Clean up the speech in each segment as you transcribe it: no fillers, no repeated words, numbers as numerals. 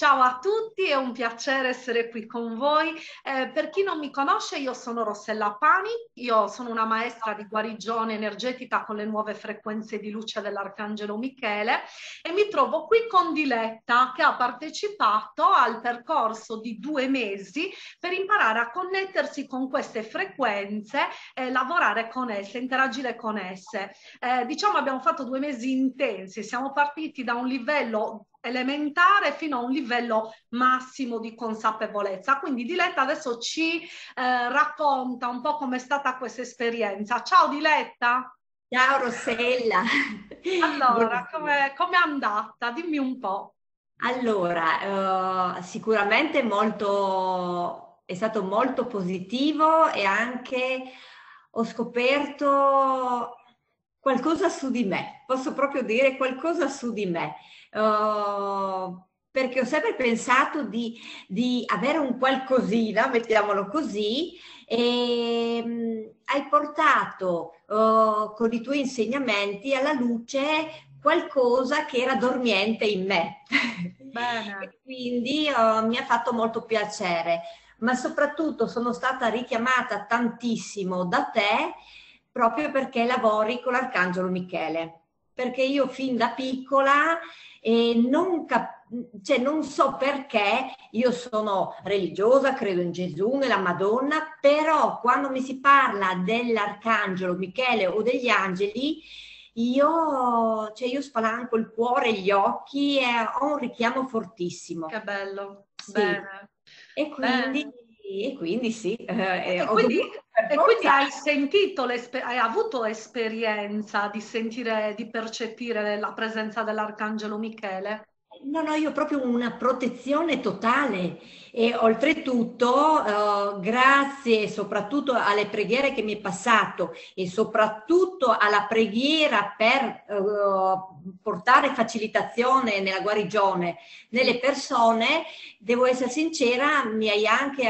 Ciao a tutti, è un piacere essere qui con voi. Per chi non mi conosce, io sono Rossella Pani, io sono una maestra di guarigione energetica con le nuove frequenze di luce dell'Arcangelo Michele e mi trovo qui con Diletta, che ha partecipato al percorso di 2 mesi per imparare a connettersi con queste frequenze e lavorare con esse, interagire con esse. Diciamo abbiamo fatto 2 mesi intensi, siamo partiti da un livello elementare fino a un livello massimo di consapevolezza. Quindi Diletta adesso ci racconta un po' com'è stata questa esperienza. Ciao Diletta! Ciao Rossella! Allora, com'è andata? Dimmi un po'. Allora, sicuramente è stato molto positivo e anche ho scoperto qualcosa su di me, posso proprio dire qualcosa su di me, perché ho sempre pensato di avere un qualcosina, mettiamolo così, e hai portato con i tuoi insegnamenti alla luce qualcosa che era dormiente in me. Bene. E quindi mi ha fatto molto piacere, ma soprattutto sono stata richiamata tantissimo da te, proprio perché lavori con l'Arcangelo Michele, perché io fin da piccola non so perché, io sono religiosa, credo in Gesù, nella Madonna, però quando mi si parla dell'Arcangelo Michele o degli angeli, io spalanco il cuore, gli occhi e ho un richiamo fortissimo. Che bello, sì. Bene. E quindi sì. E quindi hai avuto esperienza di sentire, di percepire la presenza dell'Arcangelo Michele? No, io ho proprio una protezione totale e oltretutto grazie soprattutto alle preghiere che mi è passato e soprattutto alla preghiera per portare facilitazione nella guarigione nelle persone, devo essere sincera, mi hai anche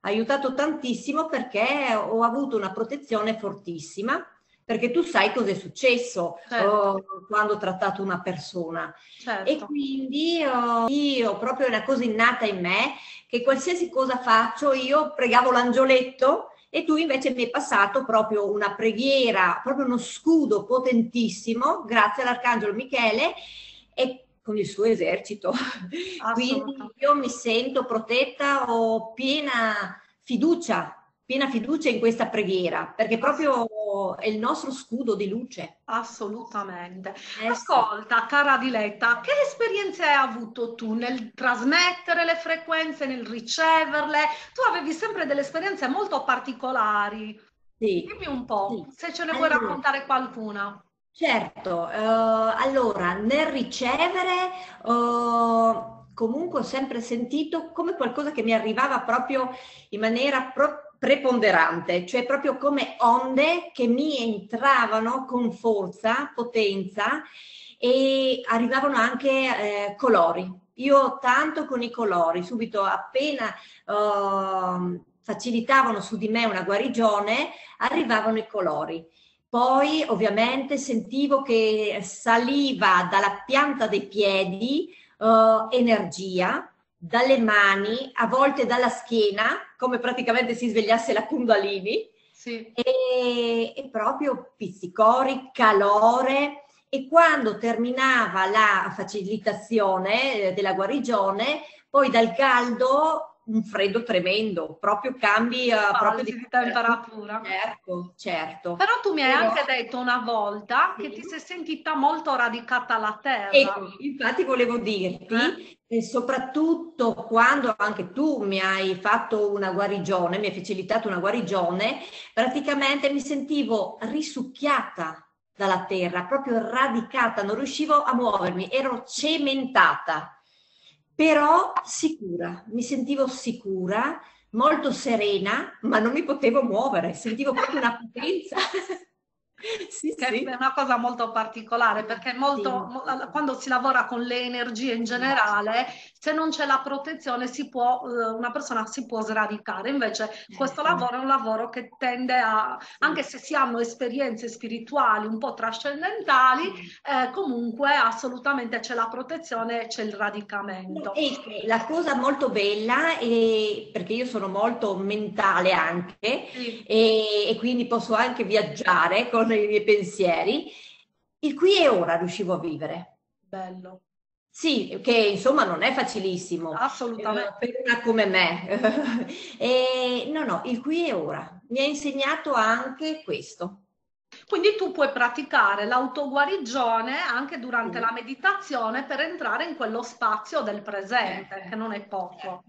aiutato tantissimo perché ho avuto una protezione fortissima. Perché tu sai cosa è successo, certo, quando ho trattato una persona. Certo. E quindi io proprio è una cosa innata in me che qualsiasi cosa faccio io pregavo l'angioletto e tu invece mi hai passato proprio una preghiera, proprio uno scudo potentissimo grazie all'Arcangelo Michele e con il suo esercito. Quindi io mi sento protetta, ho piena fiducia in questa preghiera, perché proprio è il nostro scudo di luce. Assolutamente. Ascolta, cara Diletta, che esperienze hai avuto tu nel trasmettere le frequenze, nel riceverle? Tu avevi sempre delle esperienze molto particolari. Sì. Dimmi un po', sì, se ce ne vuoi raccontare qualcuna. Certo. Allora, nel ricevere comunque ho sempre sentito come qualcosa che mi arrivava proprio in maniera preponderante, cioè proprio come onde che mi entravano con forza, potenza e arrivavano anche colori. Io tanto con i colori, subito appena facilitavano su di me una guarigione, arrivavano i colori. Poi ovviamente sentivo che saliva dalla pianta dei piedi energia, dalle mani, a volte dalla schiena, come praticamente si svegliasse la Kundalini, sì, e proprio pizzicori, calore, e quando terminava la facilitazione della guarigione, poi dal caldo un freddo tremendo, proprio cambi proprio di temperatura. Certo. Però tu mi hai anche detto una volta, sì, che ti sei sentita molto radicata alla terra. Infatti volevo dirti, e soprattutto quando anche tu mi hai fatto una guarigione, mi hai facilitato una guarigione, praticamente mi sentivo risucchiata dalla terra, proprio radicata, non riuscivo a muovermi, ero cementata, però sicura, mi sentivo sicura, molto serena, ma non mi potevo muovere, sentivo proprio una potenza. Sì, sì, è una cosa molto particolare, perché molto, quando si lavora con le energie in generale, se non c'è la protezione si può, una persona si può sradicare. Invece questo lavoro è un lavoro che tende a, anche se si hanno esperienze spirituali un po' trascendentali, comunque assolutamente c'è la protezione e c'è il radicamento. E la cosa molto bella è, perché io sono molto mentale anche, sì, e quindi posso anche viaggiare con i miei pensieri, il qui e ora riuscivo a vivere. Bello. Sì, che insomma non è facilissimo. Assolutamente. Per una come me. No, il qui e ora. Mi ha insegnato anche questo. Quindi tu puoi praticare l'autoguarigione anche durante la meditazione per entrare in quello spazio del presente, che non è poco.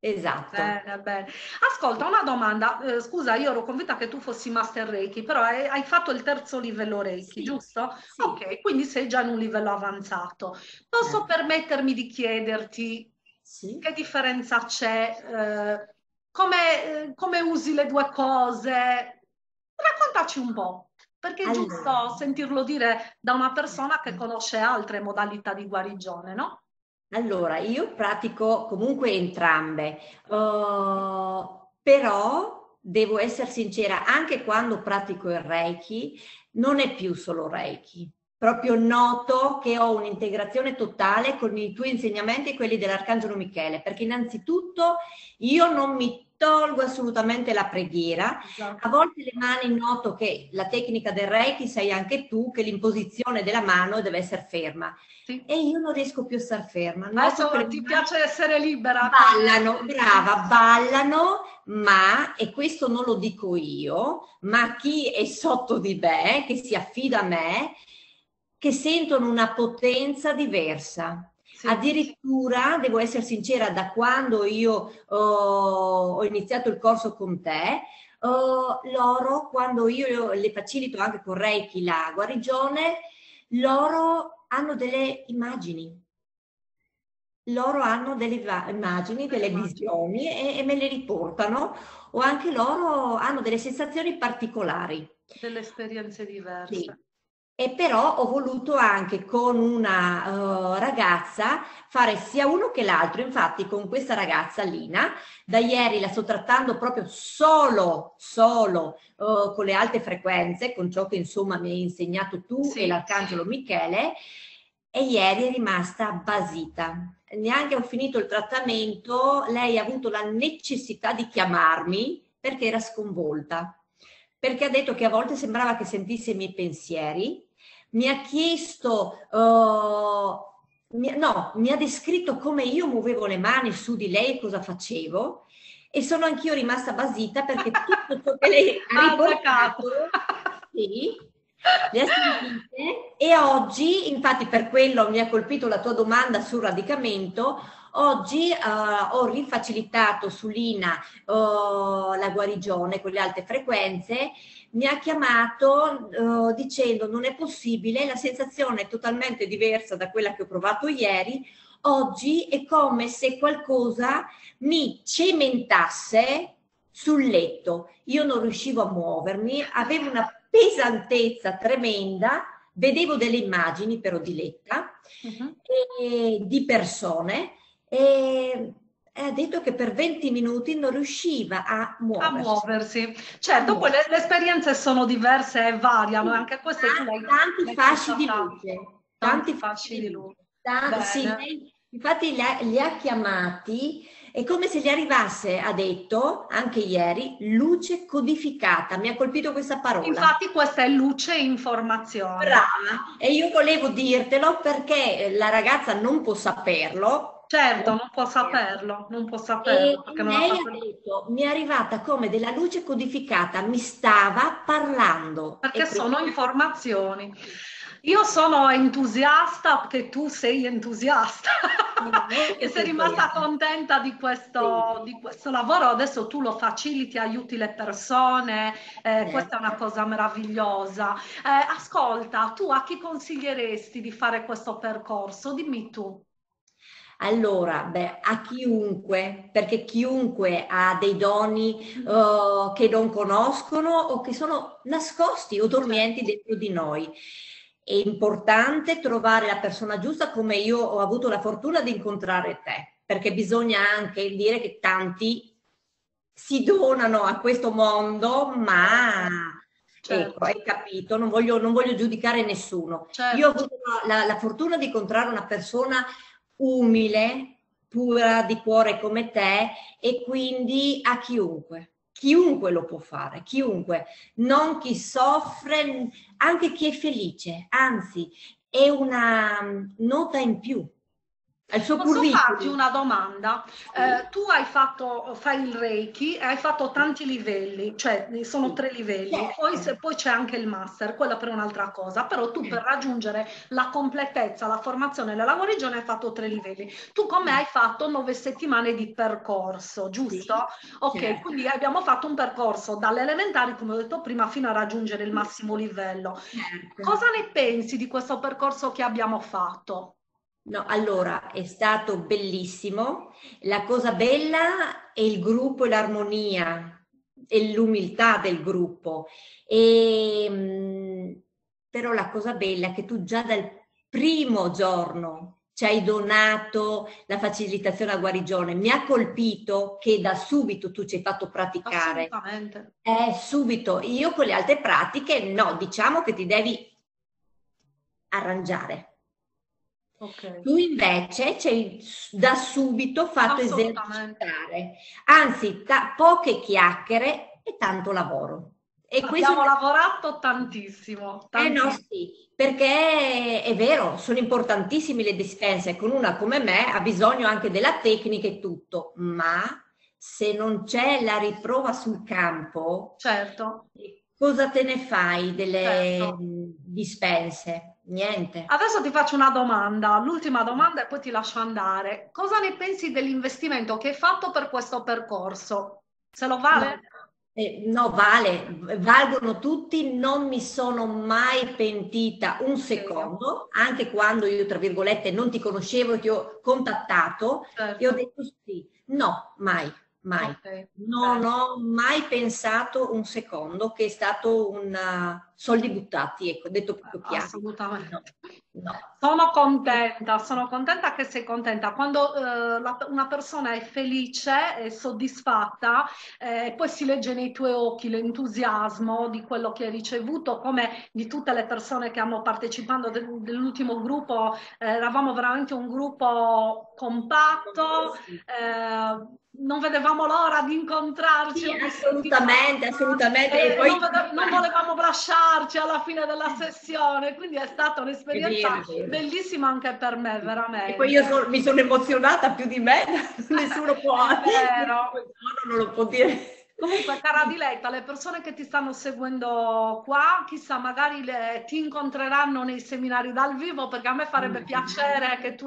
Esatto. Bene, bene. Ascolta, una domanda. Scusa, io ero convinta che tu fossi Master Reiki, però hai fatto il terzo livello Reiki, sì, giusto? Sì. Ok, quindi sei già in un livello avanzato. Posso permettermi di chiederti che differenza c'è? Come usi le due cose? Raccontaci un po', perché è giusto sentirlo dire da una persona che conosce altre modalità di guarigione, no? Allora, io pratico comunque entrambe, però devo essere sincera, anche quando pratico il Reiki, non è più solo Reiki. Proprio noto che ho un'integrazione totale con i tuoi insegnamenti e quelli dell'Arcangelo Michele, perché innanzitutto io non mi tolgo assolutamente la preghiera, a volte le mani noto che la tecnica del Reiki sai anche tu che l'imposizione della mano deve essere ferma e io non riesco più a star ferma. Adesso ti piace essere libera. Ballano, brava, ballano, ma, e questo non lo dico io, ma chi è sotto di me, che si affida a me, che sentono una potenza diversa. Sì. Addirittura, devo essere sincera, da quando io ho iniziato il corso con te, loro, quando io le facilito anche con Reiki la guarigione, loro hanno delle immagini. Loro hanno delle immagini, delle visioni e me le riportano, o anche loro hanno delle sensazioni particolari. Delle esperienze diverse. Sì. E però ho voluto anche con una ragazza fare sia uno che l'altro, infatti con questa ragazza Lina, da ieri la sto trattando proprio solo con le alte frequenze, con ciò che insomma mi hai insegnato tu e l'Arcangelo Michele, e ieri è rimasta basita. Neanche ho finito il trattamento, lei ha avuto la necessità di chiamarmi perché era sconvolta, perché ha detto che a volte sembrava che sentisse i miei pensieri, mi ha chiesto, mi ha descritto come io muovevo le mani su di lei, cosa facevo, e sono anch'io rimasta basita perché tutto ciò che lei ha riportato, le ha sentite, e oggi, infatti per quello mi ha colpito la tua domanda sul radicamento, oggi ho rifacilitato su Lina la guarigione con le alte frequenze, mi ha chiamato dicendo non è possibile, la sensazione è totalmente diversa da quella che ho provato ieri, oggi è come se qualcosa mi cementasse sul letto, io non riuscivo a muovermi, avevo una pesantezza tremenda, vedevo delle immagini però Diletta e di persone, e ha detto che per 20 minuti non riusciva a muoversi. Certo, poi le esperienze sono diverse e variano, anche queste tanti fasci di luce. Tanti fasci di luce. Infatti li ha chiamati, è come se gli arrivasse, ha detto anche ieri, luce codificata, mi ha colpito questa parola. Infatti questa è luce e informazione. Brava, e io volevo dirtelo perché la ragazza non può saperlo. Certo, non può saperlo, non può saperlo. E lei ha detto, mi è arrivata come della luce codificata, mi stava parlando. Perché sono informazioni. Io sono entusiasta che tu sei entusiasta e sei rimasta contenta di questo lavoro, adesso tu lo faciliti, aiuti le persone, questa è una cosa meravigliosa. Ascolta, tu a chi consiglieresti di fare questo percorso? Dimmi tu. Allora, beh, a chiunque, perché chiunque ha dei doni che non conoscono o che sono nascosti o dormienti dentro di noi. È importante trovare la persona giusta, come io ho avuto la fortuna di incontrare te, perché bisogna anche dire che tanti si donano a questo mondo, ma... Certo. Ecco, hai capito, non voglio giudicare nessuno. Certo. Io ho avuto la fortuna di incontrare una persona umile, pura di cuore come te, e quindi a chiunque lo può fare, chiunque, non chi soffre, anche chi è felice, anzi è una nota in più. Posso farti una domanda? Tu fai il Reiki, hai fatto tanti livelli, cioè sono 3 livelli, poi c'è anche il Master, quello per un'altra cosa, però tu per raggiungere la completezza, la formazione e la guarigione hai fatto 3 livelli. Tu come hai fatto 9 settimane di percorso, giusto? Sì. Ok, sì. Quindi abbiamo fatto un percorso dalle elementari, come ho detto prima, fino a raggiungere il massimo livello. Sì. Cosa ne pensi di questo percorso che abbiamo fatto? No, allora è stato bellissimo. La cosa bella è il gruppo e l'armonia e l'umiltà del gruppo. Però la cosa bella è che tu già dal primo giorno ci hai donato la facilitazione a guarigione. Mi ha colpito che da subito tu ci hai fatto praticare. Assolutamente. Subito. Io con le altre pratiche, no, diciamo che ti devi arrangiare. Okay. Tu invece c'hai da subito fatto esercitare, anzi poche chiacchiere e tanto lavoro. E abbiamo lavorato tantissimo, tantissimo. Eh no, sì, perché è vero, sono importantissime le dispense, con una come me ha bisogno anche della tecnica e tutto, ma se non c'è la riprova sul campo, certo, cosa te ne fai delle dispense? Niente. Adesso ti faccio una domanda, l'ultima domanda, e poi ti lascio andare. Cosa ne pensi dell'investimento che hai fatto per questo percorso? Se lo vale? No, vale, valgono tutti, non mi sono mai pentita un secondo, anche quando io, tra virgolette, non ti conoscevo e ti ho contattato, certo, e ho detto sì, no, mai. Mai, okay. Non ho mai pensato un secondo che è stato un soldi buttati, ecco, detto proprio chiaro. Assolutamente. No. Sono contenta che sei contenta. Quando una persona è felice, è soddisfatta, poi si legge nei tuoi occhi l'entusiasmo di quello che hai ricevuto, come di tutte le persone che hanno partecipato dell'ultimo gruppo. Eravamo veramente un gruppo compatto, non vedevamo l'ora di incontrarci. Sì, assolutamente. E poi... non volevamo lasciarci alla fine della sessione, quindi è stata un'esperienza bellissima anche per me, veramente. E poi io mi sono emozionata più di me, nessuno può. Vero. Non lo può dire. Comunque, cara Diletta, le persone che ti stanno seguendo qua, chissà, magari ti incontreranno nei seminari dal vivo, perché a me farebbe piacere che tu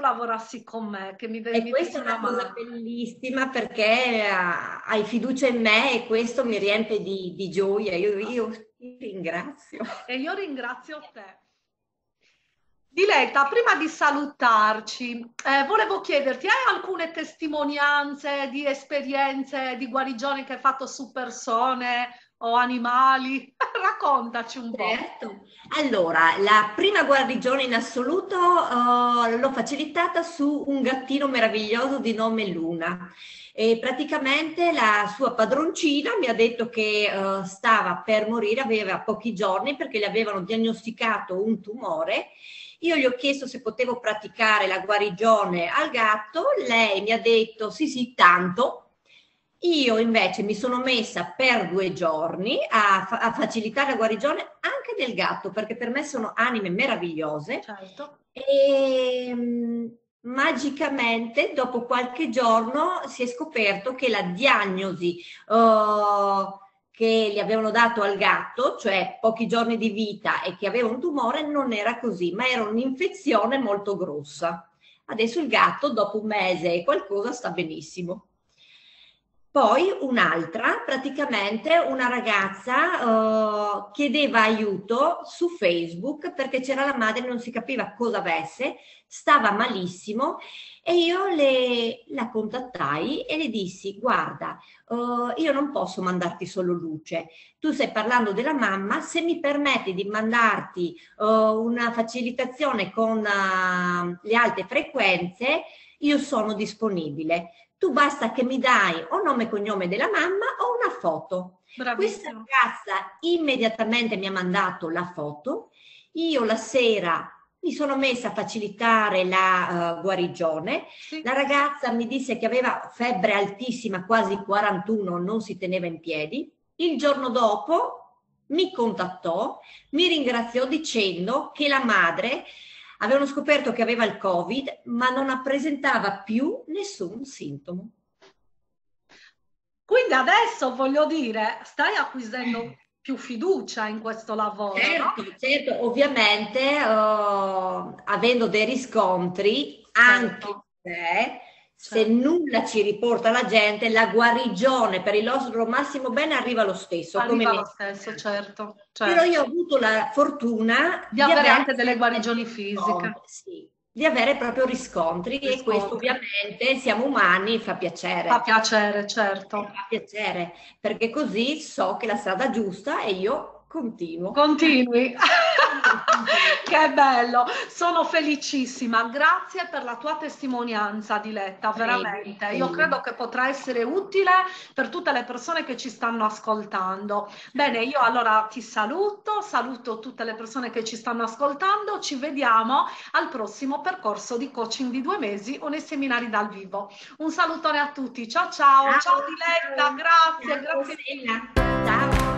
lavorassi con me, che mi vedi. E questa è una cosa bellissima, perché hai fiducia in me e questo mi riempie di gioia. Io ti ringrazio. E io ringrazio te. Diletta, prima di salutarci, volevo chiederti, hai alcune testimonianze di esperienze di guarigione che hai fatto su persone o animali? Raccontaci un po'. Allora, la prima guarigione in assoluto l'ho facilitata su un gattino meraviglioso di nome Luna. E praticamente la sua padroncina mi ha detto che stava per morire, aveva pochi giorni, perché le avevano diagnosticato un tumore. Io gli ho chiesto se potevo praticare la guarigione al gatto, lei mi ha detto sì, tanto. Io invece mi sono messa per 2 giorni a facilitare la guarigione anche del gatto, perché per me sono anime meravigliose. Certo. E magicamente dopo qualche giorno si è scoperto che la diagnosi che gli avevano dato al gatto, cioè pochi giorni di vita e che aveva un tumore, non era così, ma era un'infezione molto grossa. Adesso il gatto, dopo un mese e qualcosa, sta benissimo. Poi un'altra, praticamente una ragazza chiedeva aiuto su Facebook perché c'era la madre, non si capiva cosa avesse, stava malissimo e io la contattai e le dissi: guarda, io non posso mandarti solo luce, tu stai parlando della mamma, se mi permetti di mandarti una facilitazione con le alte frequenze, io sono disponibile. Tu basta che mi dai o nome e cognome della mamma o una foto. Bravissima. Questa ragazza immediatamente mi ha mandato la foto, io la sera mi sono messa a facilitare la guarigione, sì. La ragazza mi disse che aveva febbre altissima, quasi 41, non si teneva in piedi, il giorno dopo mi contattò, mi ringraziò dicendo che la madre... Avevano scoperto che aveva il Covid, ma non presentava più nessun sintomo. Quindi adesso, voglio dire, stai acquisendo più fiducia in questo lavoro. Certo, no? Certo. Ovviamente, avendo dei riscontri, certo. Anche se certo. Nulla ci riporta la gente, la guarigione per il nostro massimo bene arriva lo stesso. Arriva lo stesso, certo, certo. Però io ho avuto la fortuna di avere anche delle guarigioni fisiche. Sì, di avere proprio riscontri. E questo ovviamente, siamo umani, fa piacere. Fa piacere, certo. Fa piacere, perché così so che la strada è giusta e io continuo. Continui. Che bello, sono felicissima, grazie per la tua testimonianza, Diletta, veramente, io credo che potrà essere utile per tutte le persone che ci stanno ascoltando. Bene, io allora ti saluto, saluto tutte le persone che ci stanno ascoltando, ci vediamo al prossimo percorso di coaching di 2 mesi o nei seminari dal vivo. Un salutone a tutti, ciao ciao, ciao Diletta, grazie, grazie mille. Ciao.